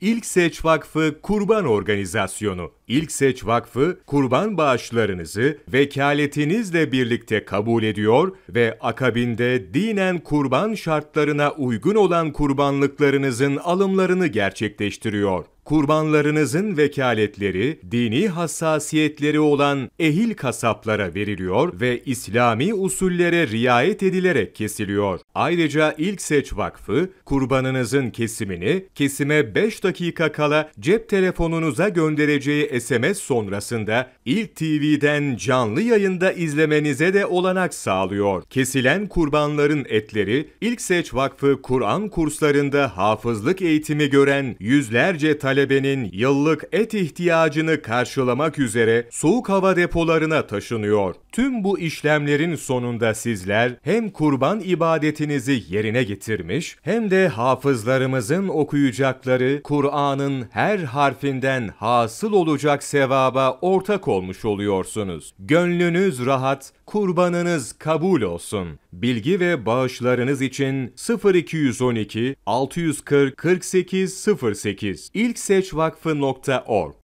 İlkseç Vakfı Kurban Organizasyonu. İlkseç Vakfı kurban bağışlarınızı vekaletinizle birlikte kabul ediyor ve akabinde dinen kurban şartlarına uygun olan kurbanlıklarınızın alımlarını gerçekleştiriyor. Kurbanlarınızın vekaletleri, dini hassasiyetleri olan ehil kasaplara veriliyor ve İslami usullere riayet edilerek kesiliyor. Ayrıca İlkseç Vakfı, kurbanınızın kesimini kesime 5 dakika kala cep telefonunuza göndereceği SMS sonrasında İlk TV'den canlı yayında izlemenize de olanak sağlıyor. Kesilen kurbanların etleri, İlkseç Vakfı Kur'an kurslarında hafızlık eğitimi gören yüzlerce talebenin yıllık et ihtiyacını karşılamak üzere soğuk hava depolarına taşınıyor. Tüm bu işlemlerin sonunda sizler hem kurban ibadetinizi yerine getirmiş hem de hafızlarımızın okuyacakları Kur'an'ın her harfinden hasıl olacak sevaba ortak olmuş oluyorsunuz. Gönlünüz rahat, kurbanınız kabul olsun. Bilgi ve bağışlarınız için 0212 640 4808 ilkseçvakfı.org